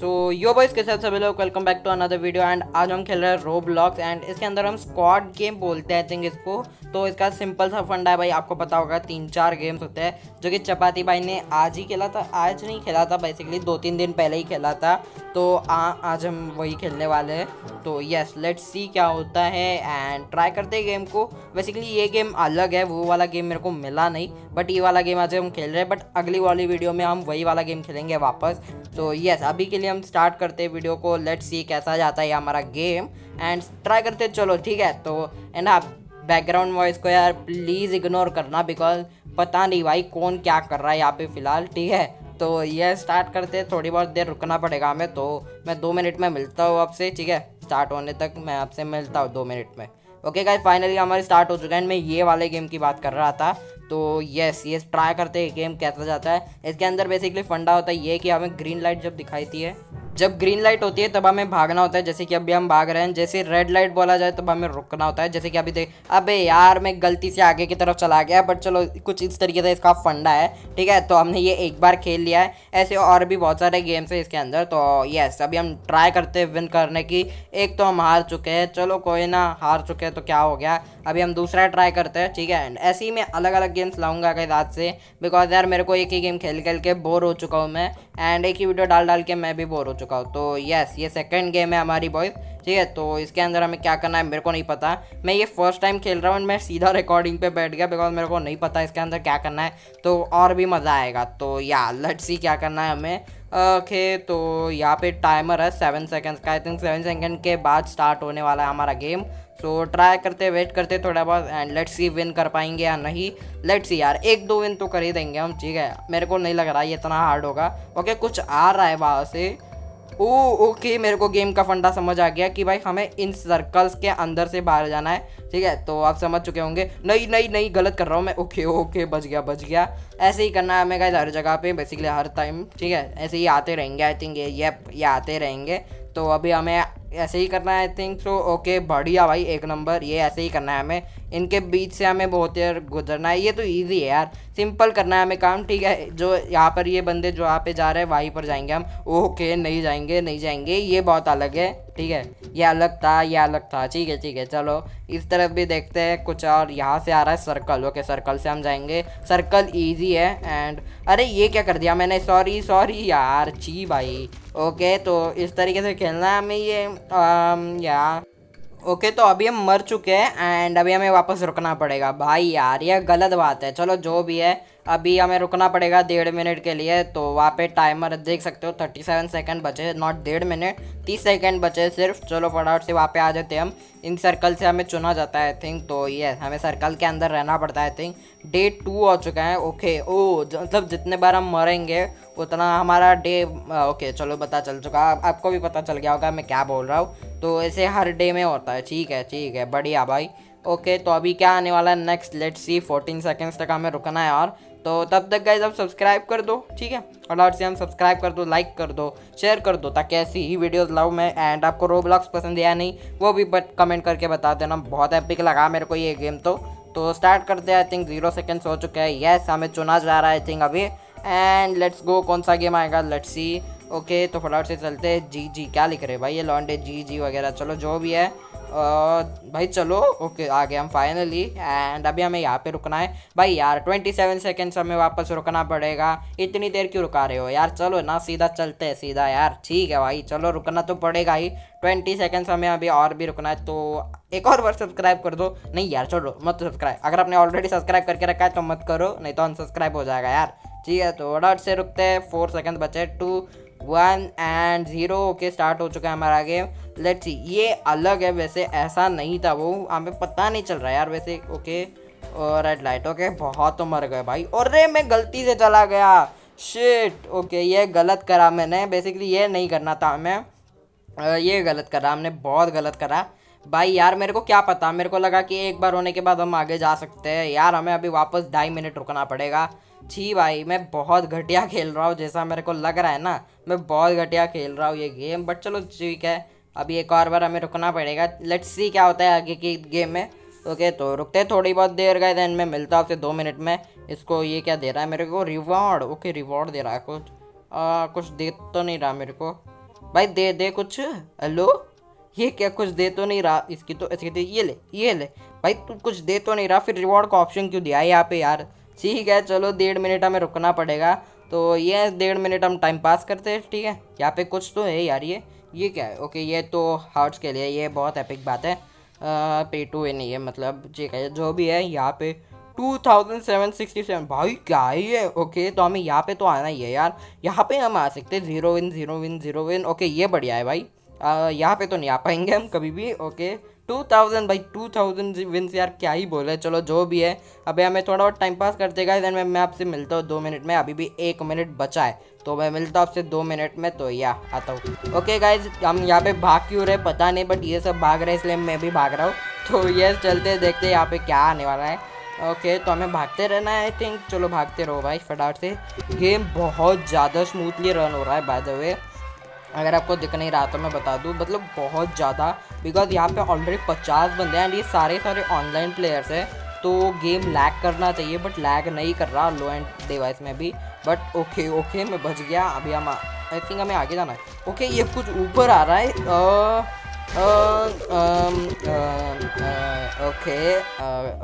सो यो boys के साथ सभी लोग welcome back to another video. And आज हम खेल रहे हैं रोब्लॉक्स एंड इसके अंदर हम स्क्वाड गेम बोलते हैं आई थिंक इसको। तो इसका सिंपल सा फंडा है भाई, आपको पता होगा 3-4 गेम्स होते हैं जो कि चपाती भाई ने आज ही खेला था, आज नहीं खेला था बेसिकली 2-3 दिन पहले ही खेला था। तो आज हम वही खेलने वाले हैं। तो येस लेट्स सी क्या होता है एंड ट्राई करते हैं गेम को। बेसिकली ये गेम अलग है, वो वाला गेम मेरे को मिला नहीं बट ये वाला गेम आज हम खेल रहे हैं, बट अगली वाली वीडियो में हम वही वाला गेम खेलेंगे वापस। तो येस अभी के लिए हम स्टार्ट करते हैं वीडियो को, लेट्स सी कैसा जाता है हमारा गेम एंड ट्राई करते हैं। चलो ठीक है। तो एंड आप बैकग्राउंड वॉइस को यार प्लीज़ इग्नोर करना बिकॉज पता नहीं भाई कौन क्या कर रहा है यहाँ पे फ़िलहाल। ठीक है तो ये स्टार्ट करते हैं, थोड़ी बहुत देर रुकना पड़ेगा हमें। तो मैं 2 मिनट में मिलता हूँ आपसे, ठीक है स्टार्ट होने तक मैं आपसे मिलता हूँ 2 मिनट में। ओके गाइस फाइनली हमारे स्टार्ट हो चुका है एंड मैं ये वाले गेम की बात कर रहा था। तो येस ये ट्राई करते हैं गेम कैसा जाता है। इसके अंदर बेसिकली फंडा होता है ये कि हमें ग्रीन लाइट जब दिखाईती है, जब ग्रीन लाइट होती है तब हमें भागना होता है, जैसे कि अभी हम भाग रहे हैं। जैसे रेड लाइट बोला जाए तब हमें रुकना होता है, जैसे कि अभी देख अबे यार मैं गलती से आगे की तरफ चला गया। बट चलो कुछ इस तरीके से इसका फंडा है। ठीक है तो हमने ये एक बार खेल लिया है, ऐसे और भी बहुत सारे गेम्स हैं इसके अंदर। तो येस अभी हम ट्राई करते हैं विन करने की। एक तो हम हार चुके हैं, चलो कोई ना हार चुके हैं तो क्या हो गया, अभी हम दूसरा ट्राई करते हैं। ठीक है एंड ऐसे ही मैं अलग अलग गेम्स लाऊंगा अगर आज से, बिकॉज यार मेरे को एक ही गेम खेल खेल के बोर हो चुका हूँ मैं एंड एक ही वीडियो डाल डाल के मैं भी बोर हो चुका हूँ। तो येस ये सेकंड गेम है हमारी बॉयज। ठीक है तो इसके अंदर हमें क्या करना है मेरे को नहीं पता, मैं ये फर्स्ट टाइम खेल रहा हूँ एंड मैं सीधा रिकॉर्डिंग पे बैठ गया बिकॉज मेरे को नहीं पता इसके अंदर क्या करना है, तो और भी मज़ा आएगा। तो या लेट्स सी क्या करना है हमें। ओके तो यहाँ पे टाइमर है 7 सेकेंड्स का, आई थिंक 7 सेकेंड के बाद स्टार्ट होने वाला है हमारा गेम। तो ट्राई करते वेट करते थोड़ा बहुत एंड लेट्स सी विन कर पाएंगे या नहीं। लेट्स सी यार 1-2 विन तो कर ही देंगे हम। ठीक है मेरे को नहीं लग रहा ये इतना हार्ड होगा। ओके कुछ आ रहा है वहाँ से। ओ ओके मेरे को गेम का फंडा समझ आ गया कि भाई हमें इन सर्कल्स के अंदर से बाहर जाना है। ठीक है तो आप समझ चुके होंगे। नहीं नहीं नहीं गलत कर रहा हूँ मैं। ओके ओके बच गया। ऐसे ही करना है हमें गाइस हर जगह पे बेसिकली हर टाइम। ठीक है ऐसे ही आते रहेंगे आई थिंक ये आते रहेंगे। तो अभी हमें ऐसे ही करना है आई थिंक सो। ओके बढ़िया भाई एक नंबर। ये ऐसे ही करना है हमें, इनके बीच से हमें बहुत देर गुजरना है। ये तो इजी है यार, सिंपल करना है हमें काम। ठीक है जो यहाँ पर ये बंदे जो यहाँ पे जा रहे हैं वहीं पर जाएंगे हम। ओके नहीं जाएंगे ये बहुत अलग है। ठीक है ये अलग था। ठीक है चलो इस तरफ भी देखते हैं कुछ। और यहाँ से आ रहा है सर्कल। ओके सर्कल से हम जाएंगे, सर्कल ईजी है। एंड अरे ये क्या कर दिया मैंने, सॉरी यार ची भाई। ओके तो इस तरीके से खेलना है हमें ये यार। ओके तो अभी हम मर चुके हैं एंड अभी हमें वापस रुकना पड़ेगा भाई। यार ये गलत बात है, चलो जो भी है अभी हमें रुकना पड़ेगा 1.5 मिनट के लिए। तो वहाँ पे टाइमर देख सकते हो 37 सेकेंड बचे, नॉट 1.5 मिनट 30 सेकेंड बचे सिर्फ। चलो फटाफट से वहाँ पे आ जाते हैं हम। इन सर्कल से हमें चुना जाता है आई थिंक। तो ये हमें सर्कल के अंदर रहना पड़ता है आई थिंक। डे 2 हो चुका है। ओके ओ मतलब जितने बार हम मरेंगे उतना हमारा डे। ओके चलो पता चल चुका, आपको भी पता चल गया होगा मैं क्या बोल रहा हूँ। तो ऐसे हर डे में होता है। ठीक है बढ़िया भाई। ओके तो अभी क्या आने वाला है नेक्स्ट, लेट्स सी। 14 सेकेंड्स तक हमें रुकना है और। तो तब तक गाइस आप सब्सक्राइब कर दो। ठीक है और से हम सब्सक्राइब कर दो, लाइक कर दो, शेयर कर दो ताकि ऐसी ही वीडियोस लाऊं मैं। एंड आपको रोब्लॉक्स पसंद है या नहीं वो भी कमेंट करके बता देना। बहुत एपिक लगा मेरे को ये गेम। तो स्टार्ट करते हैं आई थिंक। 0 सेकेंड्स हो चुके हैं। येस हमें चुना जा रहा है आई थिंक अभी एंड लेट्स गो। कौन सा गेम आएगा लेट्स सी। ओके तो फटाफट से चलते हैं। जी क्या लिख रहे भाई ये लॉन्डे जी वगैरह। चलो जो भी है भाई चलो। ओके आ गए हम फाइनली एंड अभी हमें यहाँ पे रुकना है भाई। यार 27 सेकेंड्स हमें वापस रुकना पड़ेगा। इतनी देर क्यों रुका रहे हो यार, चलो ना सीधा चलते हैं सीधा यार। ठीक है भाई चलो रुकना तो पड़ेगा ही। 20 सेकेंड्स हमें अभी और भी रुकना है। तो एक और बार सब्सक्राइब कर दो। नहीं यार छोड़ो मत सब्सक्राइब, अगर आपने ऑलरेडी सब्सक्राइब करके रखा है तो मत करो नहीं तो अनसब्सक्राइब हो जाएगा यार। ठीक है तो डॉट से रुकते हैं। 4 सेकेंड बचे, 2, 1 एंड 0। ओके स्टार्ट हो चुका है हमारा गेम। लेट्स सी ये अलग है वैसे, ऐसा नहीं था वो, हमें पता नहीं चल रहा यार वैसे। ओके और रेड लाइट। ओके बहुत तो मर गए भाई। और रे मैं गलती से चला गया शिट। ओके ये गलत करा मैंने, बेसिकली ये नहीं करना था हमें, ये गलत करा हमने, बहुत गलत करा भाई। यार मेरे को क्या पता, मेरे को लगा कि एक बार होने के बाद हम आगे जा सकते हैं। यार हमें अभी वापस 2.5 मिनट रुकना पड़ेगा। छी भाई मैं बहुत घटिया खेल रहा हूँ, जैसा मेरे को लग रहा है ना मैं बहुत घटिया खेल रहा हूँ ये गेम। बट चलो ठीक है अभी एक और बार हमें रुकना पड़ेगा। लेट्स सी क्या होता है आगे की गेम में। ओके तो रुकते थोड़ी बहुत देर गए देन मैं मिलता हूँ आपसे 2 मिनट में। इसको ये क्या दे रहा है मेरे को रिवॉर्ड। ओके रिवॉर्ड दे रहा है कुछ, कुछ दे तो नहीं रहा मेरे को। भाई दे कुछ। हेलो, ये क्या कुछ दे तो नहीं रहा। इसकी तो इसकी ये ले भाई, तू कुछ दे तो नहीं रहा, फिर रिवॉर्ड का ऑप्शन क्यों दिया है यहाँ पे यार। ठीक है चलो, 1.5 मिनट हमें रुकना पड़ेगा, तो ये 1.5 मिनट हम टाइम पास करते हैं। ठीक है, यहाँ पे कुछ तो है यार। ये क्या है? ओके, ये तो हार्ट्स के लिए, ये बहुत एपिक बात है। पे टू है नहीं है मतलब, ठीक है जो भी है। यहाँ पे 2767 भाई क्या है ये। ओके तो हमें यहाँ पे तो आना ही है यार, यहाँ पे हम आ सकते हैं। 0 विन 0 विन 0 विन। ओके ये बढ़िया है भाई। यहाँ पे तो नहीं आ पाएंगे हम कभी भी। ओके 2000 भाई, 2000 विन्स यार, क्या ही बोल रहे। चलो जो भी है, अभी हमें थोड़ा बहुत टाइम पास करते गए। देन मैं आपसे मिलता हूँ 2 मिनट में। अभी भी 1 मिनट बचा है, तो मैं मिलता हूँ आपसे 2 मिनट में। तो या आता हूँ। ओके गाइज, हम यहाँ पे भाग क्यों रहे पता नहीं, बट ये सब भाग रहे हैं इसलिए मैं भी भाग रहा हूँ। तो ये चलते देखते यहाँ पे क्या आने वाला है। ओके तो हमें भागते रहना है आई थिंक। चलो भागते रहो भाई फटाफट से। गेम बहुत ज़्यादा स्मूथली रन हो रहा है बाय द वे, अगर आपको दिख नहीं रहा तो मैं बता दूं, मतलब बहुत ज़्यादा। बिकॉज यहाँ पे ऑलरेडी 50 बंदे हैं एंड ये सारे ऑनलाइन प्लेयर्स हैं, तो गेम लैग करना चाहिए, बट लैग नहीं कर रहा लो एंड डिवाइस में भी। बट ओके मैं बच गया। अभी हम आई थिंक हमें आगे जाना है। ओके ये कुछ ऊपर आ रहा है।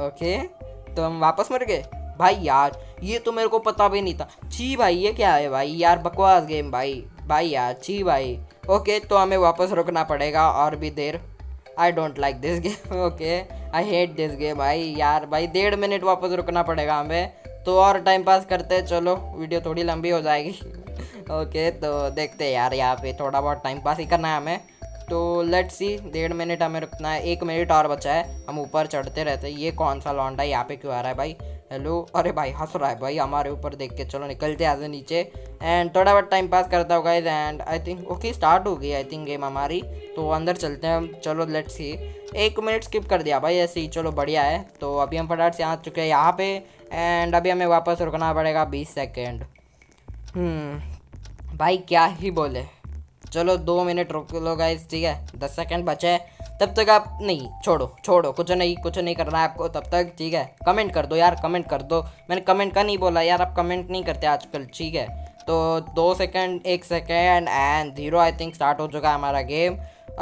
ओके तो हम वापस मर गए भाई यार, ये तो मेरे को पता भी नहीं था। छी भाई ये क्या है भाई यार, बकवास गेम भाई यार, छी भाई। ओके तो हमें वापस रुकना पड़ेगा और भी देर। I don't like this game. Okay I hate this game भाई यार। भाई 1.5 मिनट वापस रुकना पड़ेगा हमें, तो और टाइम पास करते हैं। चलो वीडियो थोड़ी लंबी हो जाएगी। ओके तो देखते हैं यार, यहाँ पे थोड़ा बहुत टाइम पास ही करना है हमें। तो लेट्स सी, 1.5 मिनट हमें रुकना है, 1 मिनट और बचा है। हम ऊपर चढ़ते रहते हैं। ये कौन सा लौंडा यहाँ पे क्यों आ रहा है भाई। हेलो, अरे भाई हंस रहा है भाई हमारे ऊपर देख के। चलो निकलते हैं आज नीचे एंड थोड़ा बहुत टाइम पास करता होगा guys. And I think okay start हो गई आई थिंक गेम हमारी, तो अंदर चलते हैं हम। चलो लेट्स सी, 1 मिनट स्किप कर दिया भाई ऐसे ही। चलो बढ़िया है। तो अभी हम फटाफट से आ चुके हैं यहाँ पे एंड अभी हमें वापस रुकना पड़ेगा 20 सेकेंड। भाई क्या ही बोले। चलो 2 मिनट रुक लो गाइस। ठीक है 10 सेकंड बचे हैं, तब तक आप नहीं छोड़ो, कुछ नहीं करना है आपको तब तक। ठीक है कमेंट कर दो यार, कमेंट कर दो। मैंने कमेंट का नहीं बोला यार, आप कमेंट नहीं करते आजकल। ठीक है तो 2 second, 1 second and 0 I think start हो चुका है हमारा गेम।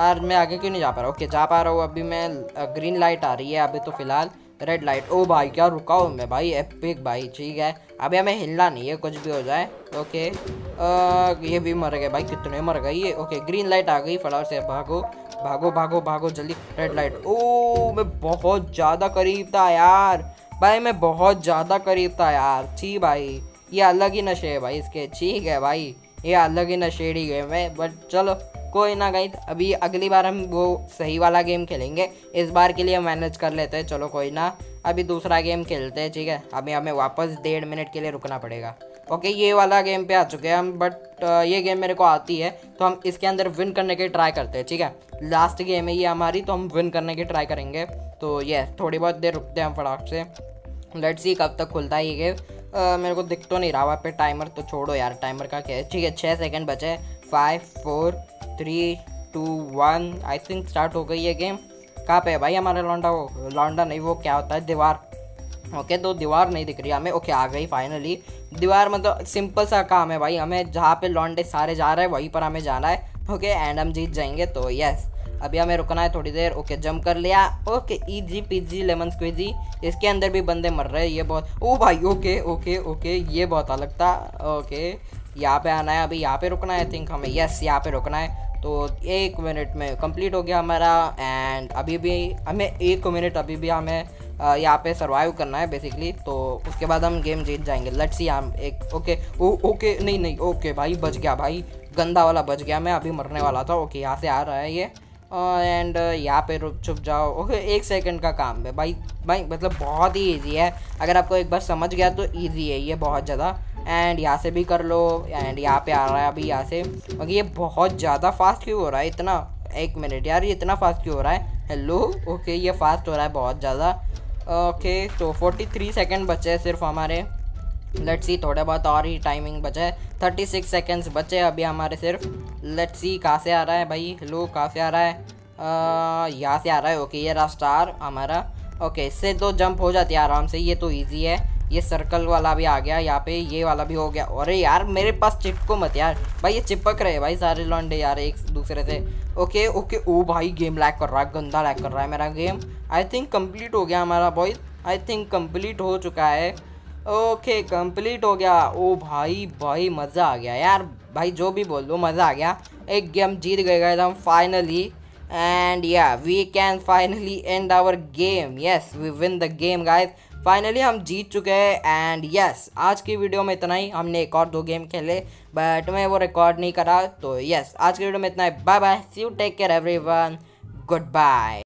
और मैं आगे क्यों नहीं जा पा रहा। ओके जा पा रहा हूँ अभी मैं। ग्रीन लाइट आ रही है अभी तो फिलहाल, रेड लाइट। ओ भाई क्या रुका हूँ मैं भाई, एपिक भाई। ठीक है अभी हमें हिलना नहीं है कुछ भी हो जाए। ओके ये भी मर गए भाई, कितने मर गए ये। ओके ग्रीन लाइट आ गई, फटाफट से भागो भागो भागो भागो जल्दी। Red light. ओ मैं बहुत ज़्यादा करीब था यार भाई, मैं बहुत ज़्यादा करीब था यार। छी भाई ये अलग ही नशे है भाई इसके। ठीक है भाई ये अलग ही नशेड़ी गेम है, बट चलो कोई ना गाइस। अभी अगली बार हम वो सही वाला गेम खेलेंगे, इस बार के लिए मैनेज कर लेते हैं। चलो कोई ना, अभी दूसरा गेम खेलते हैं। ठीक है अभी हमें वापस 1.5 मिनट के लिए रुकना पड़ेगा। ओके ये वाला गेम पे आ चुके हैं हम, बट ये गेम मेरे को आती है, तो हम इसके अंदर विन करने की ट्राई करते हैं। ठीक है लास्ट गेम है ये हमारी, तो हम विन करने की ट्राई करेंगे। तो ये थोड़ी बहुत देर रुकते हैं हम फटाफट से। लेट्स सी कब तक खुलता है ये गेम। मेरे को दिख तो नहीं रहा वहाँ पे टाइमर, तो छोड़ो यार टाइमर का क्या है। ठीक है 6 सेकेंड बचे। 5 4 3 2 1 आई थिंक स्टार्ट हो गई है गेम। कहाँ पे है भाई हमारा लौंडा। वो लौंडा नहीं, वो क्या होता है, दीवार। ओके तो दीवार नहीं दिख रही हमें। ओके आ गई फाइनली दीवार। मतलब सिंपल सा काम है भाई, हमें जहाँ पे लौंडे सारे जा रहे हैं वहीं पर हमें जाना है। ओके एंड हम जीत जाएंगे। तो यस अभी हमें रुकना है थोड़ी देर। ओके जंप कर लिया। Okay easy peasy lemon squeezy. इसके अंदर भी बंदे मर रहे हैं ये बहुत। ओ भाई ओके ओके ओके ये बहुत अलग था। ओके यहाँ पे आना है अभी, यहाँ पे रुकना है आई थिंक हमें। यस यहाँ पे रुकना है। तो 1 मिनट में कंप्लीट हो गया हमारा एंड अभी भी हमें 1 मिनट अभी भी हमें यहाँ पे सर्वाइव करना है बेसिकली। तो उसके बाद हम गेम जीत जाएंगे। लेट्स सी हम एक। ओके ओके नहीं ओके भाई बच गया भाई, गंदा वाला बच गया मैं, अभी मरने वाला था। ओके यहाँ से आ रहा है ये एंड यहाँ पे रुक छुप जाओ। ओके 1 सेकंड का काम है भाई मतलब बहुत ही ईजी है। अगर आपको एक बार समझ गया तो ईजी है ये बहुत ज़्यादा। एंड यहाँ से भी कर लो एंड यहाँ पे आ रहा है अभी यहाँ से। ओके ये बहुत ज़्यादा फास्ट क्यों हो रहा है इतना। 1 मिनट यार ये इतना फास्ट क्यों हो रहा है। हेलो ओके ये फास्ट हो रहा है बहुत ज़्यादा। ओके तो 43 सेकेंड बचे सिर्फ हमारे। लेट्स सी थोड़ा बहुत और ही टाइमिंग बचा है। 36 सेकेंड्स बचे अभी हमारे सिर्फ। लेट्स सी कहाँ से आ रहा है भाई। हेलो कहाँ से आ रहा है, यहाँ से आ रहा है। ओके ये रहा स्टार हमारा। ओके इससे तो जंप हो जाती है आराम से, ये तो ईजी है। ये सर्कल वाला भी आ गया, यहाँ पे ये वाला भी हो गया। अरे यार मेरे पास चिपको मत यार भाई, ये चिपक रहे भाई सारे लौंडे यार एक दूसरे से। ओके ओके, ओ भाई गेम लैग कर रहा है, गंदा लैग कर रहा है मेरा गेम। आई थिंक कंप्लीट हो गया हमारा बॉयज, आई थिंक कंप्लीट हो चुका है। ओके कंप्लीट हो गया। ओ भाई भाई मज़ा आ गया यार भाई, जो भी बोल लो मज़ा आ गया। एक गेम जीत गए हम finally, and yeah we can finally end our game. Yes we win the game guys, finally हम जीत चुके हैं। एंड यस आज की वीडियो में इतना ही। हमने एक और 2 गेम खेले बट मैं वो रिकॉर्ड नहीं करा, तो यस आज की वीडियो में इतना ही। Bye bye, see you, take care everyone, good bye.